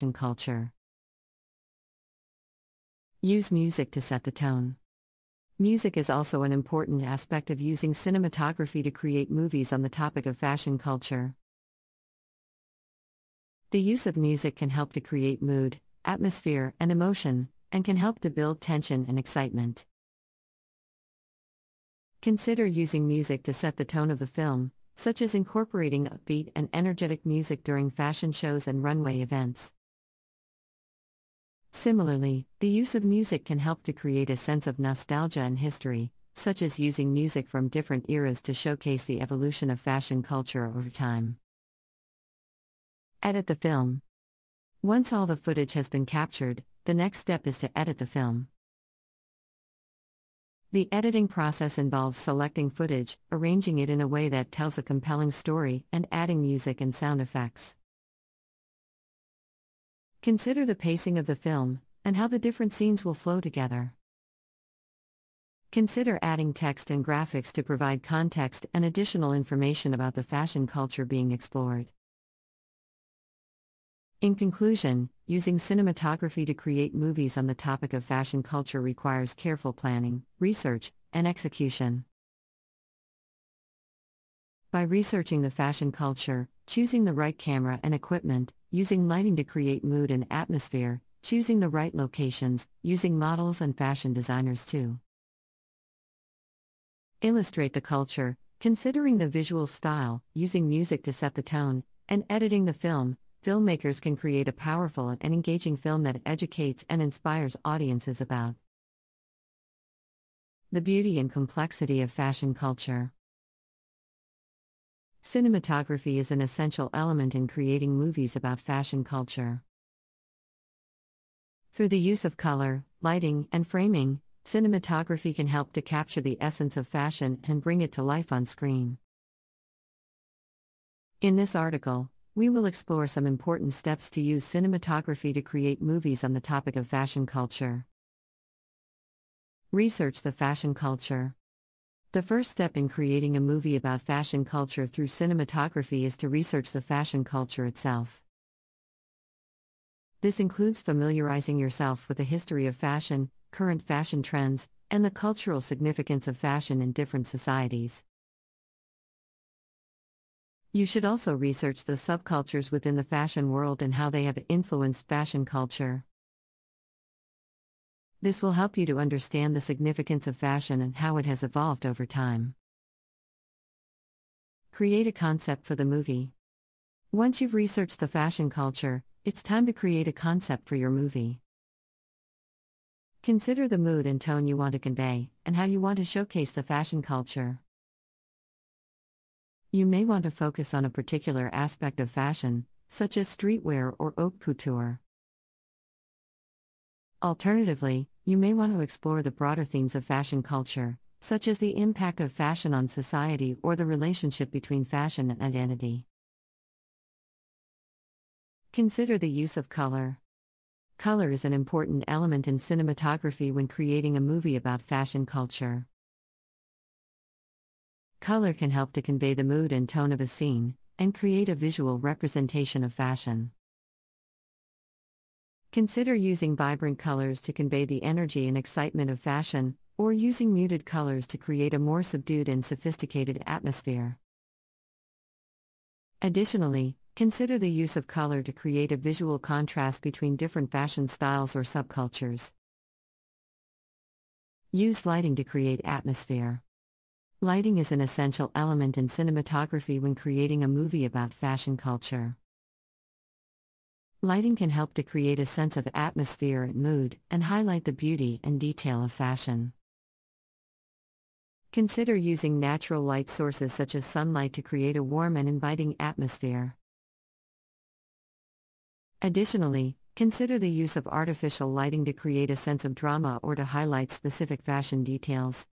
and culture. Use music to set the tone. Music is also an important aspect of using cinematography to create movies on the topic of fashion culture. The use of music can help to create mood, atmosphere, and emotion, and can help to build tension and excitement. Consider using music to set the tone of the film, such as incorporating upbeat and energetic music during fashion shows and runway events. Similarly, the use of music can help to create a sense of nostalgia and history, such as using music from different eras to showcase the evolution of fashion culture over time. Edit the film. Once all the footage has been captured, the next step is to edit the film. The editing process involves selecting footage, arranging it in a way that tells a compelling story, and adding music and sound effects. Consider the pacing of the film, and how the different scenes will flow together. Consider adding text and graphics to provide context and additional information about the fashion culture being explored. In conclusion, using cinematography to create movies on the topic of fashion culture requires careful planning, research, and execution. By researching the fashion culture, choosing the right camera and equipment, using lighting to create mood and atmosphere, choosing the right locations, using models and fashion designers to illustrate the culture, considering the visual style, using music to set the tone, and editing the film, filmmakers can create a powerful and engaging film that educates and inspires audiences about the beauty and complexity of fashion culture. Cinematography is an essential element in creating movies about fashion culture. Through the use of color, lighting, and framing, cinematography can help to capture the essence of fashion and bring it to life on screen. In this article, we will explore some important steps to use cinematography to create movies on the topic of fashion culture. Research the fashion culture. The first step in creating a movie about fashion culture through cinematography is to research the fashion culture itself. This includes familiarizing yourself with the history of fashion, current fashion trends, and the cultural significance of fashion in different societies. You should also research the subcultures within the fashion world and how they have influenced fashion culture. This will help you to understand the significance of fashion and how it has evolved over time. Create a concept for the movie. Once you've researched the fashion culture, it's time to create a concept for your movie. Consider the mood and tone you want to convey, and how you want to showcase the fashion culture. You may want to focus on a particular aspect of fashion, such as streetwear or haute couture. Alternatively, you may want to explore the broader themes of fashion culture, such as the impact of fashion on society or the relationship between fashion and identity. Consider the use of color. Color is an important element in cinematography when creating a movie about fashion culture. Color can help to convey the mood and tone of a scene, and create a visual representation of fashion. Consider using vibrant colors to convey the energy and excitement of fashion, or using muted colors to create a more subdued and sophisticated atmosphere. Additionally, consider the use of color to create a visual contrast between different fashion styles or subcultures. Use lighting to create atmosphere. Lighting is an essential element in cinematography when creating a movie about fashion culture. Lighting can help to create a sense of atmosphere and mood, and highlight the beauty and detail of fashion. Consider using natural light sources such as sunlight to create a warm and inviting atmosphere. Additionally, consider the use of artificial lighting to create a sense of drama or to highlight specific fashion details.